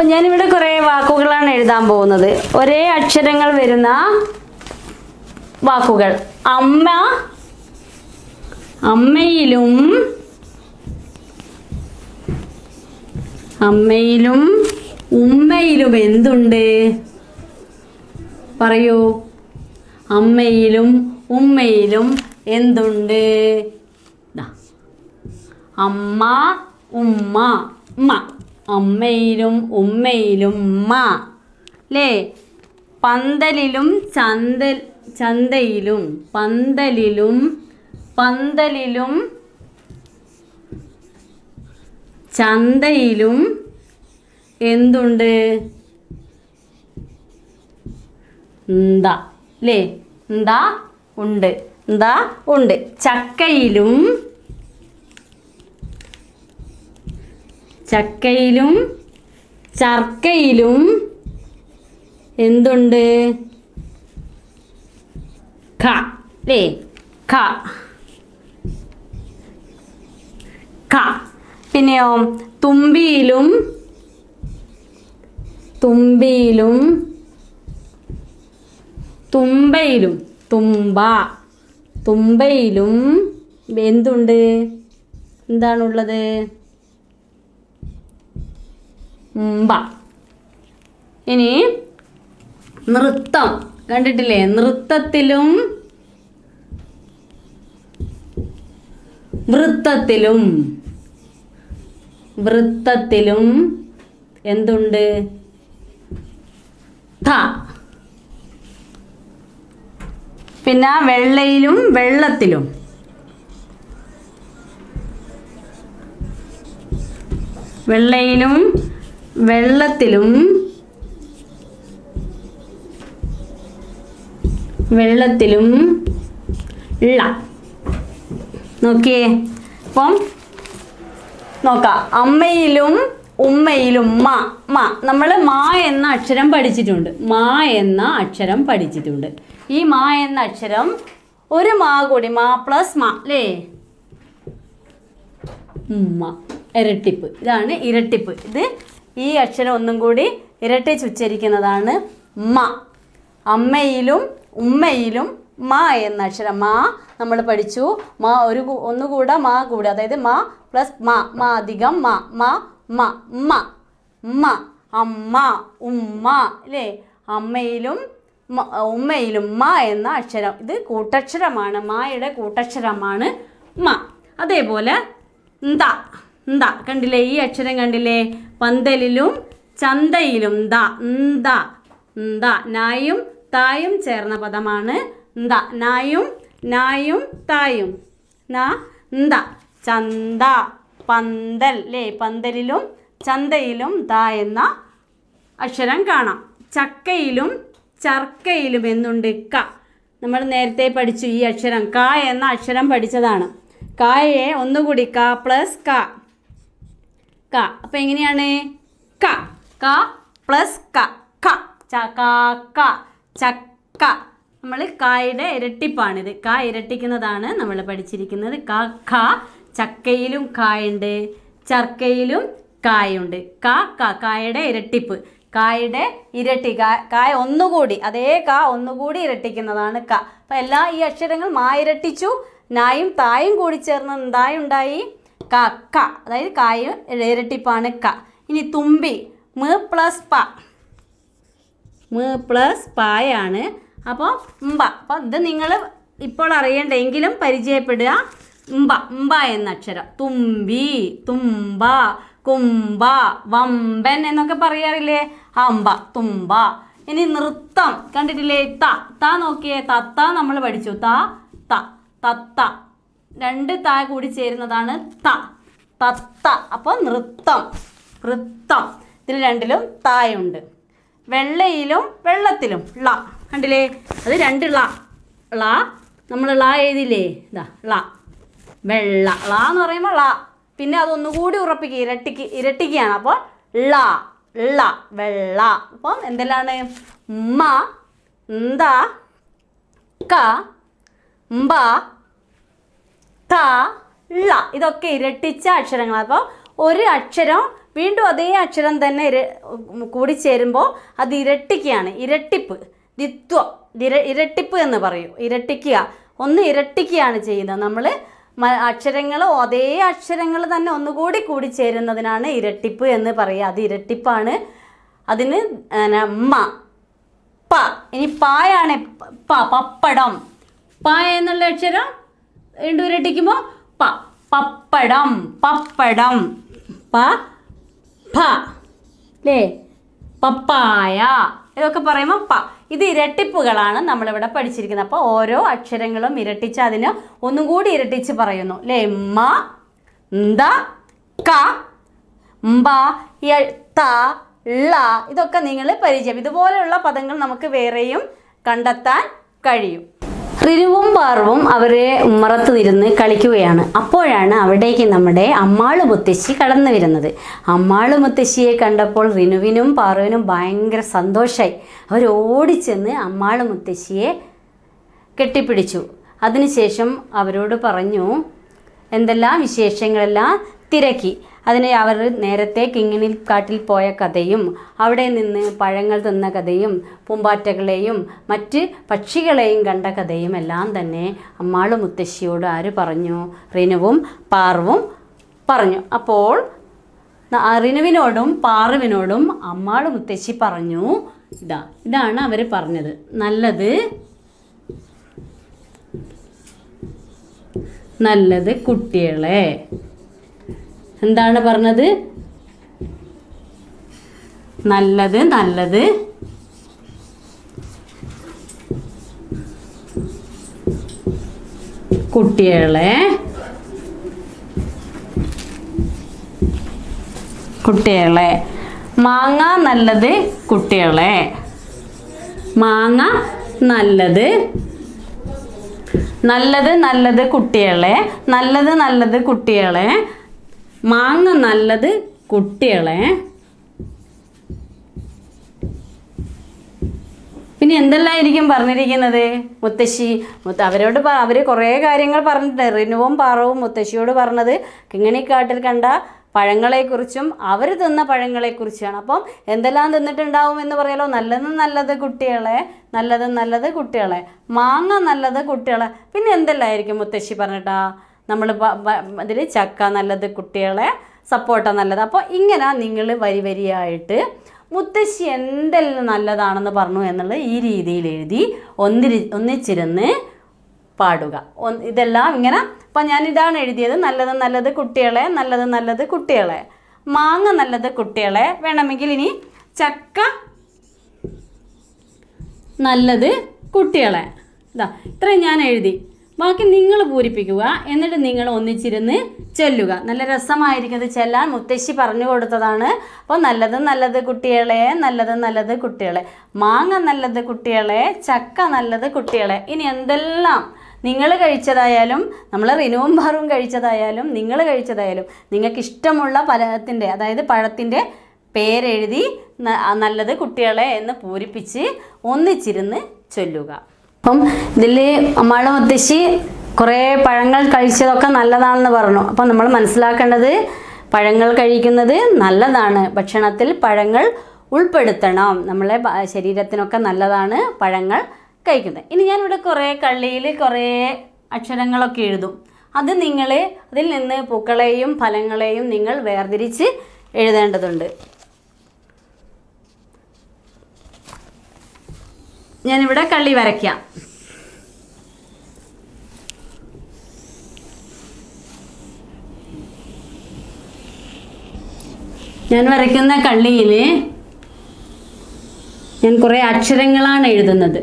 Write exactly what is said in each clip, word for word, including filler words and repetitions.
അപ്പം ഞാനിവിടെ കുറേ വാക്കുകളാണ് എഴുതാൻ പോകുന്നത്. ഒരേ അക്ഷരങ്ങൾ വരുന്ന വാക്കുകൾ. അമ്മ, അമ്മയിലും അമ്മയിലും ഉമ്മയിലും എന്തുണ്ട്? പറയൂ. അമ്മയിലും ഉമ്മയിലും എന്തുണ്ട്? അമ്മ, ഉമ്മ, ഉമ്മ. അമ്മയിലും ഉമ്മയിലും ഉമ്മ, അല്ലേ? പന്തലിലും ചന്ത ചന്തയിലും പന്തലിലും പന്തലിലും ചന്തയിലും എന്തുണ്ട്? എന്താ, അല്ലേ? എന്താ ഉണ്ട്, എന്താ ഉണ്ട്. ചക്കയിലും ചക്കയിലും ചർക്കയിലും എന്തുണ്ട്? ഖ, അല്ലേ? ഖ. പിന്നെയോ തുമ്പിയിലും തുമ്പിയിലും തുമ്പയിലും തുമ്പ തുമ്പയിലും എന്തുണ്ട്? എന്താണുള്ളത്? ഉമ്പ. ഇനി നൃത്തം കണ്ടിട്ടില്ലേ? നൃത്തത്തിലും വൃത്തത്തിലും വൃത്തത്തിലും എന്തുണ്ട്? ത. പിന്നെ വെള്ളയിലും വെള്ളത്തിലും വെള്ളയിലും വെള്ളത്തിലും വെള്ളത്തിലും ള. നോക്കിയേ. അപ്പം നോക്കാം. അമ്മയിലും ഉമ്മയിലും മാ മാ നമ്മൾ മാ എന്ന അക്ഷരം പഠിച്ചിട്ടുണ്ട്. മാ എന്ന അക്ഷരം പഠിച്ചിട്ടുണ്ട്. ഈ മാ എന്ന അക്ഷരം ഒരു മാ കൂടി, മാ പ്ലസ് മാ, അല്ലേ? ഉമ്മ, ഇരട്ടിപ്പ്. ഇതാണ് ഇരട്ടിപ്പ്. ഇത് ഈ അക്ഷരം ഒന്നും കൂടി ഇരട്ടിച്ച് ഉച്ചരിക്കുന്നതാണ് മാ. അമ്മയിലും ഉമ്മയിലും മാ എന്ന അക്ഷരം. മാ നമ്മൾ പഠിച്ചു. മാ ഒരു ഒന്നുകൂടെ മാ കൂടെ, അതായത് മാ പ്ലസ് മാ, മാ അധികം മാ, മാ മാ മ മ. അമ്മ, ഉമ്മ, അല്ലേ? അമ്മയിലും ഉമ്മയിലും മ എന്ന അക്ഷരം. ഇത് കൂട്ടക്ഷരമാണ്. മായുടെ കൂട്ടക്ഷരമാണ് മ. അതേപോലെ ന്ത, ന്ത കണ്ടില്ലേ? ഈ അക്ഷരം കണ്ടില്ലേ? പന്തലിലും ചന്തയിലും ന്ത ന്ത ന്ത. നായും തായും ചേർന്ന പദമാണ് ന്ത. നായും നായും തായും ന ന്ത. ചന്ത, പന്തൽ, അല്ലേ? പന്തലിലും ചന്തയിലും ത എന്ന അക്ഷരം കാണാം. ചക്കയിലും ചർക്കയിലും എന്നുണ്ട്? ക. നമ്മൾ നേരത്തെ പഠിച്ചു ഈ അക്ഷരം. ക എന്ന അക്ഷരം പഠിച്ചതാണ്. കായെ ഒന്നുകൂടി ക പ്ലസ് ക ക. അപ്പം എങ്ങനെയാണ്? ക ക പ്ലസ് ക ക ചക ക ചക്ക. നമ്മൾ കായുടെ ഇരട്ടിപ്പാണിത്. ക ഇരട്ടിക്കുന്നതാണ് നമ്മൾ പഠിച്ചിരിക്കുന്നത്. ക ഖ. ചക്കയിലും കായുണ്ട്, ചർക്കയിലും കായുണ്ട്. ക ക കായുടെ ഇരട്ടിപ്പ്. കായുടെ ഇരട്ടി, കായ ഒന്നുകൂടി, അതേ ക ഒന്നുകൂടി ഇരട്ടിക്കുന്നതാണ് ക. അപ്പം എല്ലാ ഈ അക്ഷരങ്ങൾ മാ ഇരട്ടിച്ചു, നായും തായും കൂടി ചേർന്ന് എന്തായുണ്ടായി? ക ക. അതായത് കായ ഇരട്ടിപ്പാണ് ക. ഇനി തുമ്പി. മ പ്ലസ് പ, മ പ്ലസ് പായാണ്. അപ്പോൾ ഉമ്പ. അപ്പം ഇത് നിങ്ങൾ ഇപ്പോൾ അറിയേണ്ടെങ്കിലും പരിചയപ്പെടുക. ഉമ്പ, ഉമ്പ എന്ന അക്ഷരം. തുമ്പി, തുമ്പ, കുമ്പ, വമ്പൻ എന്നൊക്കെ പറയാറില്ലേ? ആ ഉമ്പ, തുമ്പ. ഇനി നൃത്തം കണ്ടിട്ടില്ലേ? ത ത. നോക്കിയേ, തത്ത നമ്മൾ പഠിച്ചു. ത ത തത്ത. രണ്ട് ത കൂടി ചേരുന്നതാണ് ത തത്ത. അപ്പോൾ നൃത്തം, നൃത്തം. ഇതിൽ രണ്ടിലും തായുണ്ട്. വെള്ളയിലും വെള്ളത്തിലും ള കണ്ടില്ലേ? അത് രണ്ട് ള. ള നമ്മൾ ള എഴുതില്ലേ? ഇതാ ള. വെള്ള ള എന്ന് പറയുമ്പോൾ ള, പിന്നെ അതൊന്നുകൂടി ഉറപ്പിക്കുക, ഇരട്ടിക്ക് ഇരട്ടിക്കുകയാണ്. അപ്പോൾ ള ള വെള്ള. അപ്പം എന്തെല്ലാണ്? മ, ന്ത, ക, മ്പ, ത, ള. ഇതൊക്കെ ഇരട്ടിച്ച അക്ഷരങ്ങളാണ്. അപ്പോൾ ഒരു അക്ഷരം വീണ്ടും അതേ അക്ഷരം തന്നെ കൂടി ചേരുമ്പോൾ അത് ഇരട്ടിക്കുകയാണ്. ഇരട്ടിപ്പ് ദിത്വം ഇരട്ടിപ്പ് എന്ന് പറയും. ഇരട്ടിക്കുക, ഒന്ന് ഇരട്ടിക്കുകയാണ് ചെയ്യുന്നത്. നമ്മൾ അക്ഷരങ്ങൾ അതേ അക്ഷരങ്ങൾ തന്നെ ഒന്നുകൂടി കൂടി ചേരുന്നതിനാണ് ഇരട്ടിപ്പ് എന്ന് പറയുക. അത് ഇരട്ടിപ്പാണ്. അതിന് മ പ, ഇനി പായാണ് പ പപ്പടം. പ എന്നുള്ള അക്ഷരം വീണ്ടും ഇരട്ടിക്കുമ്പോൾ പ പപ്പടം പപ്പടം പ പ അല്ലേ, പപ്പായ. ഇതൊക്കെ പറയുമ്പോൾ പ, ഇത് ഇരട്ടിപ്പുകളാണ് നമ്മളിവിടെ പഠിച്ചിരിക്കുന്നത്. അപ്പോൾ ഓരോ അക്ഷരങ്ങളും ഇരട്ടിച്ച് അതിന് ഒന്നും കൂടി ഇരട്ടിച്ച് പറയുന്നു അല്ലേ. മ ന്ത ക ബ യ ത ള, ഇതൊക്കെ നിങ്ങൾ പരിചയം. ഇതുപോലെയുള്ള പദങ്ങൾ നമുക്ക് വേറെയും കണ്ടെത്താൻ കഴിയും. റിരുവും പാർവും അവരെ ഉമ്മറത്ത് നിരുന്ന് കളിക്കുകയാണ്. അപ്പോഴാണ് അവിടേക്ക് നമ്മുടെ അമ്മാള് മുത്തശ്ശി കടന്നു വരുന്നത്. അമ്മാള് മുത്തശ്ശിയെ കണ്ടപ്പോൾ റിനുവിനും പാറുവിനും ഭയങ്കര സന്തോഷമായി. അവർ ഓടിച്ചെന്ന് അമ്മാള് മുത്തശ്ശിയെ കെട്ടിപ്പിടിച്ചു. അതിനുശേഷം അവരോട് പറഞ്ഞു എന്തെല്ലാം വിശേഷങ്ങളെല്ലാം തിരക്കി. അതിനെ അവർ നേരത്തെ കിങ്ങിണി കാട്ടിൽ പോയ കഥയും അവിടെ നിന്ന് പഴങ്ങൾ തിന്ന കഥയും പൂമ്പാറ്റകളെയും മറ്റ് പക്ഷികളെയും കണ്ട കഥയും എല്ലാം തന്നെ അമ്മാളും മുത്തശ്ശിയോട് ആര് പറഞ്ഞു? റിനുവും പാർവും പറഞ്ഞു. അപ്പോൾ റിനുവിനോടും പാർവിനോടും അമ്മാളും മുത്തശ്ശി പറഞ്ഞു, ഇതാ ഇതാണ് അവർ പറഞ്ഞത്. നല്ലത് നല്ലത് കുട്ടികളെ, എന്താണ് പറഞ്ഞത്? നല്ലത് നല്ലത് കുട്ടികളെ കുട്ടികളെ മാങ്ങ നല്ലത് കുട്ടികളെ, മാങ്ങ നല്ലത് നല്ലത് നല്ലത് കുട്ടികളെ, നല്ലത് നല്ലത് കുട്ടികളെ, മാങ്ങ നല്ലത് കുട്ടികളെ. പിന്നെ എന്തെല്ലാമായിരിക്കും പറഞ്ഞിരിക്കുന്നത് മുത്തശ്ശി? മുത്ത അവരോട് അവർ കുറേ കാര്യങ്ങൾ പറഞ്ഞിട്ട് റിനുവും പാറവും മുത്തശ്ശിയോട് പറഞ്ഞത് കിങ്ങണിക്കാട്ടിൽ കണ്ട പഴങ്ങളെക്കുറിച്ചും അവർ തിന്ന പഴങ്ങളെക്കുറിച്ചാണ്. അപ്പം എന്തെല്ലാം തിന്നിട്ടുണ്ടാവും എന്ന് പറയാലോ. നല്ലത് നല്ലത് കുട്ടികളെ, നല്ലത് നല്ലത് കുട്ടികളെ, മാങ്ങ നല്ലത് കുട്ടികളെ. പിന്നെ എന്തെല്ലാമായിരിക്കും മുത്തശ്ശി പറഞ്ഞിട്ടാ? നമ്മൾ അതിൽ ചക്ക നല്ലത് കുട്ടികളെ, സപ്പോർട്ട നല്ലത്. അപ്പോൾ ഇങ്ങനെ നിങ്ങൾ വരി വരിയായിട്ട് മുത്തശ്ശി എന്തെല്ലാം നല്ലതാണെന്ന് പറഞ്ഞു എന്നുള്ളത് ഈ രീതിയിൽ എഴുതി ഒന്നിരി ഒന്നിച്ചിരുന്ന് പാടുക. ഇതെല്ലാം ഇങ്ങനെ അപ്പം ഞാനിതാണ് എഴുതിയത്. നല്ലത് നല്ലത് കുട്ടികളെ, നല്ലത് നല്ലത് കുട്ടികളെ, മാങ്ങ നല്ലത് കുട്ടികളെ. വേണമെങ്കിൽ ഇനി ചക്ക നല്ലത് കുട്ടികളെ. ഇതാ ഇത്രയും ഞാൻ എഴുതി. ബാക്കി നിങ്ങൾ പൂരിപ്പിക്കുക. എന്നിട്ട് നിങ്ങൾ ഒന്നിച്ചിരുന്ന് ചൊല്ലുക. നല്ല രസമായിരിക്കും ഇത് ചെല്ലാൻ. മുത്തശ്ശി പറഞ്ഞു കൊടുത്തതാണ്. അപ്പോൾ നല്ലത് നല്ലത് കുട്ടികളെ, നല്ലത് നല്ലത് കുട്ടികളെ, മാങ്ങ നല്ലത് കുട്ടികളെ, ചക്ക നല്ലത് കുട്ടികളെ. ഇനി എന്തെല്ലാം നിങ്ങൾ കഴിച്ചതായാലും, നമ്മൾ റിനുവും പാറും കഴിച്ചതായാലും, നിങ്ങൾ കഴിച്ചതായാലും നിങ്ങൾക്ക് ഇഷ്ടമുള്ള പഴത്തിൻ്റെ, അതായത് പഴത്തിൻ്റെ പേരെഴുതി നല്ലത് കുട്ടികളെ എന്ന് പൂരിപ്പിച്ച് ഒന്നിച്ചിരുന്ന് ചൊല്ലുക. അപ്പം ഇതിൽ അമ്മാള് മുത്തശ്ശി കുറേ പഴങ്ങൾ കഴിച്ചതൊക്കെ നല്ലതാണെന്ന് പറഞ്ഞു. അപ്പം നമ്മൾ മനസ്സിലാക്കേണ്ടത് പഴങ്ങൾ കഴിക്കുന്നത് നല്ലതാണ്. ഭക്ഷണത്തിൽ പഴങ്ങൾ ഉൾപ്പെടുത്തണം. നമ്മളെ ശരീരത്തിനൊക്കെ നല്ലതാണ് പഴങ്ങൾ കഴിക്കുന്നത്. ഇനി ഞാനിവിടെ കുറേ കള്ളിയിൽ കുറേ അക്ഷരങ്ങളൊക്കെ എഴുതും. അത് നിങ്ങൾ അതിൽ നിന്ന് പൂക്കളെയും ഫലങ്ങളെയും നിങ്ങൾ വേർതിരിച്ച് എഴുതേണ്ടതുണ്ട്. ഞാനിവിടെ കള്ളി വരയ്ക്കാം. ഞാൻ വരയ്ക്കുന്ന കള്ളിയിൽ ഞാൻ കുറേ അക്ഷരങ്ങളാണ് എഴുതുന്നത്.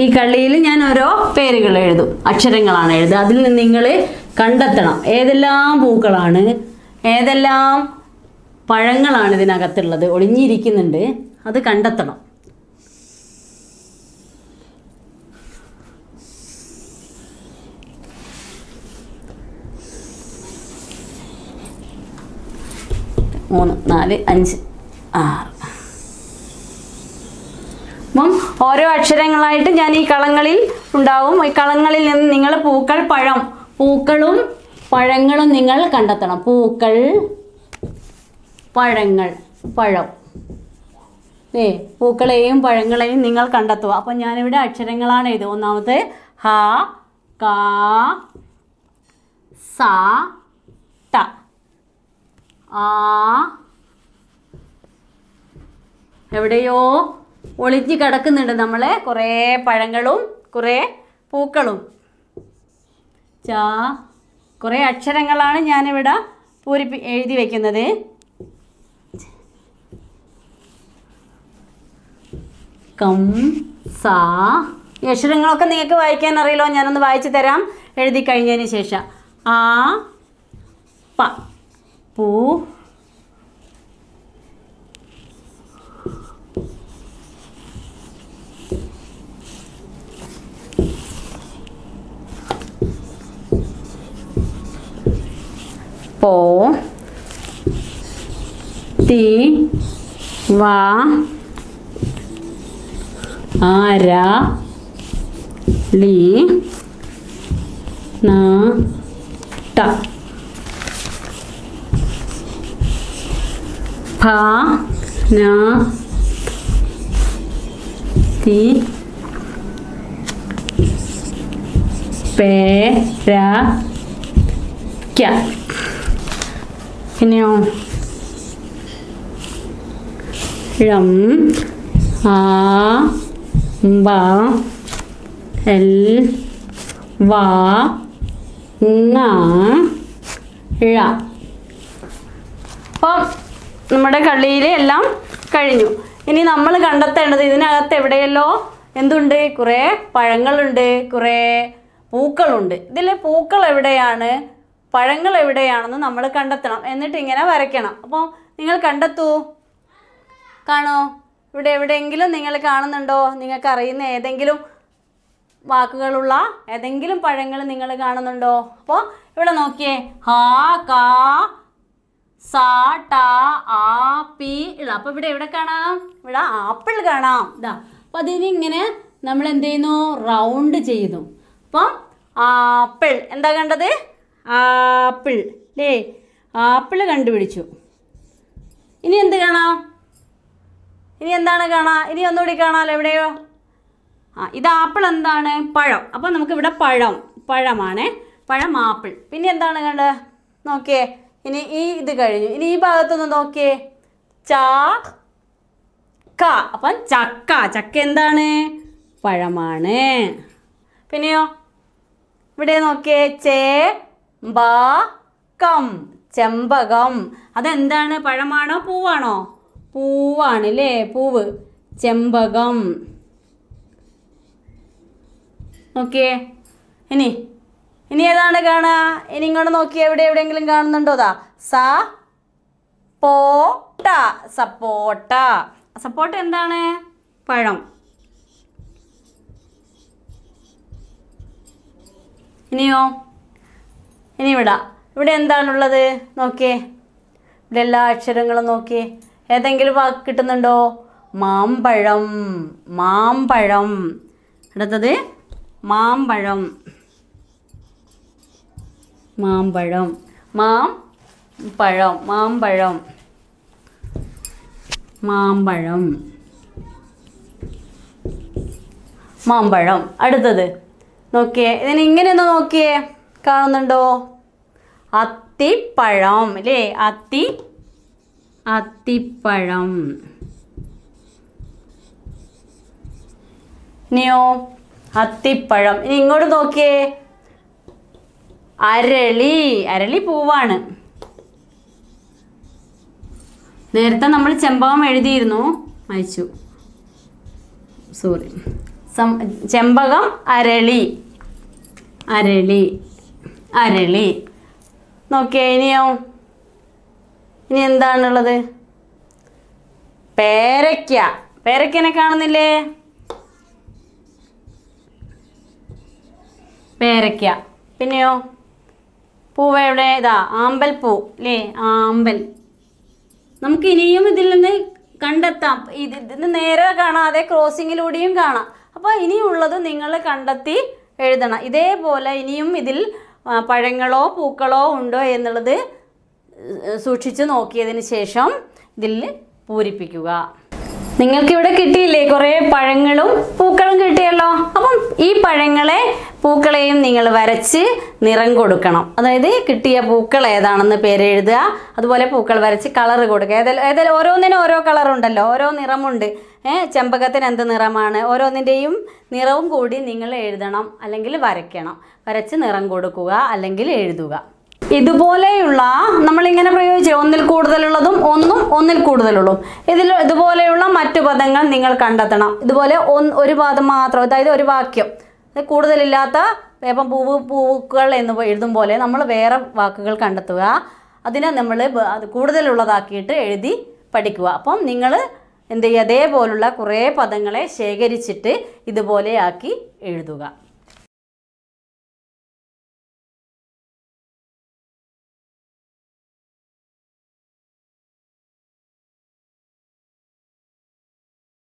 ഈ കള്ളിയിൽ ഞാൻ ഓരോ പേരുകൾ എഴുതും, അക്ഷരങ്ങളാണ് എഴുതുക. അതിൽ നിന്ന് നിങ്ങൾ കണ്ടെത്തണം ഏതെല്ലാം പൂക്കളാണ്, ഏതെല്ലാം പഴങ്ങളാണ് ഇതിനകത്തുള്ളത്, ഒളിഞ്ഞിരിക്കുന്നുണ്ട്, അത് കണ്ടെത്തണം. മൂന്ന് നാല് അഞ്ച് ആറ്. അപ്പം ഓരോ അക്ഷരങ്ങളായിട്ട് ഞാൻ ഈ കളങ്ങളിൽ ഉണ്ടാവും. ഈ കളങ്ങളിൽ നിന്ന് നിങ്ങൾ പൂക്കൾ പഴം പൂക്കളും പഴങ്ങളും നിങ്ങൾ കണ്ടെത്തണം. പൂക്കൾ പഴങ്ങൾ പഴം ഏ പൂക്കളെയും പഴങ്ങളെയും നിങ്ങൾ കണ്ടെത്തുക. അപ്പം ഞാനിവിടെ അക്ഷരങ്ങളാണ് ഇത്. ഒന്നാമത്തെ ഹ കാ സ ട ആ എവിടെയോ ഒളിഞ്ഞു കിടക്കുന്നുണ്ട് നമ്മളെ കുറേ പഴങ്ങളും കുറേ പൂക്കളും. ച കുറേ അക്ഷരങ്ങളാണ് ഞാനിവിടെ പൂരിപ്പി എഴുതി വയ്ക്കുന്നത്. കം സ ഈ അക്ഷരങ്ങളൊക്കെ നിങ്ങൾക്ക് വായിക്കാൻ അറിയില്ലോ, ഞാനൊന്ന് വായിച്ചു തരാം എഴുതി കഴിഞ്ഞതിന് ശേഷം. ആ പ പൂ പോ തി വാ ആര ലി ന ട ഭ ന തി പേ ര ക്യ. പിന്നെയോ ഴം ആ ബ എൽ വ ന ഴ. അപ്പം നമ്മുടെ കളിയിൽ എല്ലാം കഴിഞ്ഞു. ഇനി നമ്മൾ കണ്ടെത്തേണ്ടത് ഇതിനകത്ത് എവിടെയല്ലോ എന്തുണ്ട്, കുറേ പഴങ്ങളുണ്ട് കുറേ പൂക്കളുണ്ട്. ഇതിൽ പൂക്കൾ എവിടെയാണ് പഴങ്ങൾ എവിടെയാണെന്ന് നമ്മൾ കണ്ടെത്തണം. എന്നിട്ട് ഇങ്ങനെ വരയ്ക്കണം. അപ്പോൾ നിങ്ങൾ കണ്ടെത്തൂ. കാണോ ഇവിടെ എവിടെയെങ്കിലും നിങ്ങൾ കാണുന്നുണ്ടോ? നിങ്ങൾക്ക് അറിയുന്ന ഏതെങ്കിലും വാക്കുകളുള്ള ഏതെങ്കിലും പഴങ്ങൾ നിങ്ങൾ കാണുന്നുണ്ടോ? അപ്പോൾ ഇവിടെ നോക്കിയേ, ഹാ കാ സാ ടാ ആ പി ഇള. അപ്പോൾ ഇവിടെ എവിടെ കാണാം? ഇവിടെ ആപ്പിൾ കാണാം. ഇതാ അപ്പോൾ അതിനിങ്ങനെ നമ്മൾ എന്ത് ചെയ്യുന്നു, റൗണ്ട് ചെയ്യുന്നു. അപ്പം ആപ്പിൾ എന്താ കണ്ടത്? ആപ്പിൾ ലേ ആപ്പിൾ കണ്ടുപിടിച്ചു. ഇനി എന്ത് കാണാം? ഇനി എന്താണ് കാണാം? ഇനി ഒന്നുകൂടി കാണാമല്ലോ. എവിടെയോ ആ ഇത് ആപ്പിൾ എന്താണ്? പഴം. അപ്പോൾ നമുക്കിവിടെ പഴം പഴമാണ് പഴം ആപ്പിൾ. പിന്നെ എന്താണ് കണ്ടത്? നോക്കിയേ, ഇനി ഈ ഇത് കഴിഞ്ഞു. ഇനി ഈ ഭാഗത്തൊന്ന് നോക്കിയേ, ചാ ക. അപ്പം ചക്ക ചക്ക എന്താണ്? പഴമാണ്. പിന്നെയോ ഇവിടെ നോക്കിയേ, ചേ കം ചെമ്പകം. അതെന്താണ്? പഴമാണോ പൂവാണോ? പൂവാണ് അല്ലേ, പൂവ് ചെമ്പകം. ഓക്കെ. ഇനി ഇനി ഏതാണ് കാണുക? ഇനി ഇങ്ങോട്ട് നോക്കിയാൽ എവിടെ എവിടെയെങ്കിലും കാണുന്നുണ്ടോ? അതാ സ പോ ട സപ്പോട്ട. സപ്പോട്ട എന്താണ്? പഴം. ഇനിയോ ഇനി ഇവിടെ ഇവിടെ എന്താണുള്ളത്? നോക്കിയേ, ഇവിടെ എല്ലാ അക്ഷരങ്ങളും നോക്കിയേ. ഏതെങ്കിലും വാക്ക് കിട്ടുന്നുണ്ടോ? മാമ്പഴം മാമ്പഴം. അടുത്തത് മാമ്പഴം മാമ്പഴം മാം പഴം മാമ്പഴം മാമ്പഴം മാമ്പഴം. അടുത്തത് നോക്കിയേ, ഇതിന് ഇങ്ങനെയൊന്ന് നോക്കിയേ, കാണുന്നുണ്ടോ? അത്തിപ്പഴം അല്ലേ, അത്തി അത്തിപ്പഴം. ഇനിയോ അത്തിപ്പഴം. ഇനി ഇങ്ങോട്ട് നോക്കിയേ, അരളി അരളി പൂവാണ്. നേരത്തെ നമ്മൾ ചെമ്പകം എഴുതിയിരുന്നു, അയച്ചു സോറി ചെമ്പകം അരളി അരളി അരളി. നോക്കിയേ, ഇനിയോ ഇനി എന്താണുള്ളത്? പേരയ്ക്ക. പേരയ്ക്കനെ കാണുന്നില്ലേ? പേരയ്ക്ക. പിന്നെയോ പൂവ് എവിടെ? ഇതാ ആമ്പൽ പൂ അല്ലേ, ആമ്പൽ നമുക്ക് ഇനിയും ഇതിൽ നിന്ന് കണ്ടെത്താം. ഇതിന് നേരെ കാണാതെ ക്രോസിങ്ങിലൂടെയും കാണാം. അപ്പോൾ ഇനിയുള്ളത് നിങ്ങൾ കണ്ടെത്തി എഴുതണം. ഇതേപോലെ ഇനിയും ഇതിൽ പഴങ്ങളോ പൂക്കളോ ഉണ്ടോ എന്നുള്ളത് സൂക്ഷിച്ച് നോക്കിയതിന് ശേഷം ഇതിൽ പൂരിപ്പിക്കുക. നിങ്ങൾക്കിവിടെ കിട്ടിയില്ലേ കുറേ പഴങ്ങളും പൂക്കളും കിട്ടിയല്ലോ. അപ്പം ഈ പഴങ്ങളെ പൂക്കളെയും നിങ്ങൾ വരച്ച് നിറം കൊടുക്കണം. അതായത് കിട്ടിയ പൂക്കൾ ഏതാണെന്ന് പേര് എഴുതുക, അതുപോലെ പൂക്കൾ വരച്ച് കളറ് കൊടുക്കുക. ഏതായാലും ഏതായാലും ഓരോന്നിനും ഓരോ കളറുണ്ടല്ലോ, ഓരോ നിറമുണ്ട്. ഏഹ് ചെമ്പകത്തിന് എന്ത് നിറമാണ്, ഓരോന്നിൻ്റെയും നിറവും കൂടി നിങ്ങൾ എഴുതണം, അല്ലെങ്കിൽ വരയ്ക്കണം. വരച്ച് നിറം കൊടുക്കുക അല്ലെങ്കിൽ എഴുതുക. ഇതുപോലെയുള്ള നമ്മളിങ്ങനെ പ്രയോഗിച്ചു ഒന്നിൽ കൂടുതലുള്ളതും ഒന്നും ഒന്നിൽ കൂടുതലുള്ളതും ഇതിൽ ഇതുപോലെയുള്ള മറ്റു പദങ്ങൾ നിങ്ങൾ കണ്ടെത്തണം. ഇതുപോലെ ഒരു പദം മാത്രം, അതായത് ഒരു വാക്യം കൂടുതലില്ലാത്ത വേപ്പം പൂവ് പൂക്കൾ എന്ന് എഴുതും പോലെ നമ്മൾ വേറെ വാക്കുകൾ കണ്ടെത്തുക. അതിനെ നമ്മൾ കൂടുതലുള്ളതാക്കിയിട്ട് എഴുതി പഠിക്കുക. അപ്പം നിങ്ങൾ എന്ത് ചെയ്യുക, അതേപോലുള്ള കുറേ പദങ്ങളെ ശേഖരിച്ചിട്ട് ഇതുപോലെയാക്കി എഴുതുക.